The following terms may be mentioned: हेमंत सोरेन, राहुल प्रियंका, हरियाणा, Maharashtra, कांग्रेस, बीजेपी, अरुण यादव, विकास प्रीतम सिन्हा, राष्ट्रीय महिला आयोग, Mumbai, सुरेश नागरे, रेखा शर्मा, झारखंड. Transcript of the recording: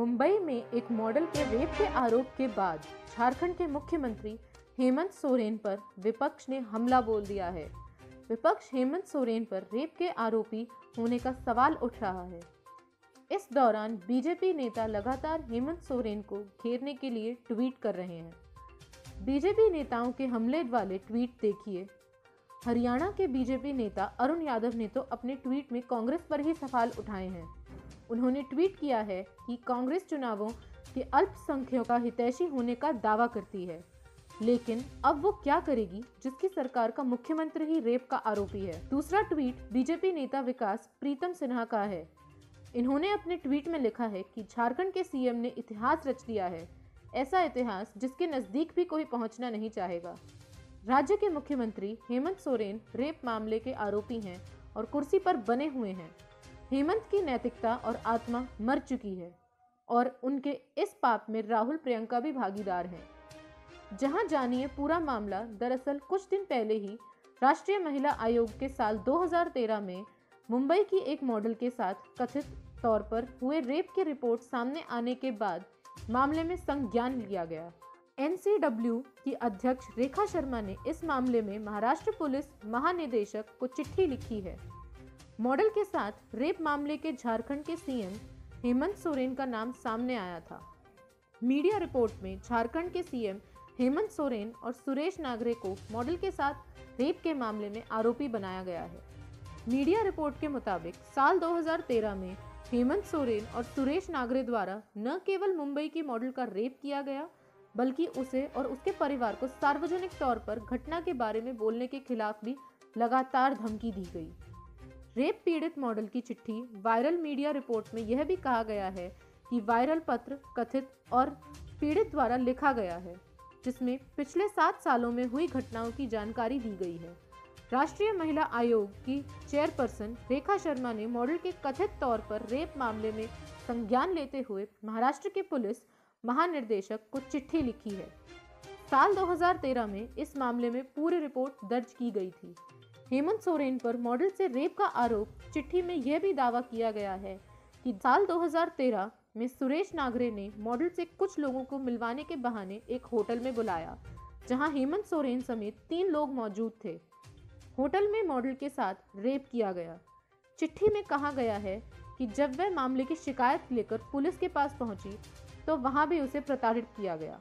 मुंबई में एक मॉडल के रेप के आरोप के बाद झारखंड के मुख्यमंत्री हेमंत सोरेन पर विपक्ष ने हमला बोल दिया है। विपक्ष हेमंत सोरेन पर रेप के आरोपी होने का सवाल उठ रहा है। इस दौरान बीजेपी नेता लगातार हेमंत सोरेन को घेरने के लिए ट्वीट कर रहे हैं। बीजेपी नेताओं के हमले वाले ट्वीट देखिए। हरियाणा के बीजेपी नेता अरुण यादव ने तो अपने ट्वीट में कांग्रेस पर ही सवाल उठाए हैं। उन्होंने ट्वीट किया है कि कांग्रेस चुनावों के अल्पसंख्यकों का हितैषी होने का दावा करती है, लेकिन अब वो क्या करेगी जिसकी सरकार का मुख्यमंत्री ही रेप का आरोपी है। दूसरा ट्वीट बीजेपी नेता विकास प्रीतम सिन्हा का है। इन्होंने अपने ट्वीट में लिखा है कि झारखंड के सीएम ने इतिहास रच दिया है, ऐसा इतिहास जिसके नज़दीक भी कोई पहुंचना नहीं चाहेगा। राज्य के मुख्यमंत्री हेमंत सोरेन रेप मामले के आरोपी हैं और कुर्सी पर बने हुए हैं। हेमंत की नैतिकता और आत्मा मर चुकी है और उनके इस पाप में राहुल प्रियंका भी भागीदार हैं। जहां जानिए पूरा मामला। दरअसल कुछ दिन पहले ही राष्ट्रीय महिला आयोग के साल 2013 में मुंबई की एक मॉडल के साथ कथित तौर पर हुए रेप की रिपोर्ट सामने आने के बाद मामले में संज्ञान लिया गया। एनसीडब्ल्यू की अध्यक्ष रेखा शर्मा ने इस मामले में महाराष्ट्र पुलिस महानिदेशक को चिट्ठी लिखी है। मॉडल के साथ रेप मामले के झारखंड के सीएम हेमंत सोरेन का नाम सामने आया था। मीडिया रिपोर्ट में झारखंड के सीएम हेमंत सोरेन और सुरेश नागरे को मॉडल के साथ रेप के मामले में आरोपी बनाया गया है। मीडिया रिपोर्ट के मुताबिक साल 2013 में हेमंत सोरेन और सुरेश नागरे द्वारा न केवल मुंबई की मॉडल का रेप किया गया, बल्कि उसे और उसके परिवार को सार्वजनिक तौर पर घटना के बारे में बोलने के खिलाफ भी लगातार धमकी दी गई। रेप पीड़ित मॉडल की चिट्ठी वायरल मीडिया रिपोर्ट में यह भी कहा गया है कि वायरल पत्र कथित और पीड़ित द्वारा लिखा गया है, जिसमें पिछले 7 सालों में हुई घटनाओं की जानकारी दी गई है। राष्ट्रीय महिला आयोग की चेयरपर्सन रेखा शर्मा ने मॉडल के कथित तौर पर रेप मामले में संज्ञान लेते हुए महाराष्ट्र के पुलिस महानिदेशक को चिट्ठी लिखी है। साल 2013 में इस मामले में पूरी रिपोर्ट दर्ज की गई थी। हेमंत सोरेन पर मॉडल से रेप का आरोप चिट्ठी में यह भी दावा किया गया है कि साल 2013 में सुरेश नागरे ने मॉडल से कुछ लोगों को मिलवाने के बहाने एक होटल में बुलाया, जहां हेमंत सोरेन समेत 3 लोग मौजूद थे। होटल में मॉडल के साथ रेप किया गया। चिट्ठी में कहा गया है कि जब वह मामले की शिकायत लेकर पुलिस के पास पहुंची तो वहां भी उसे प्रताड़ित किया गया।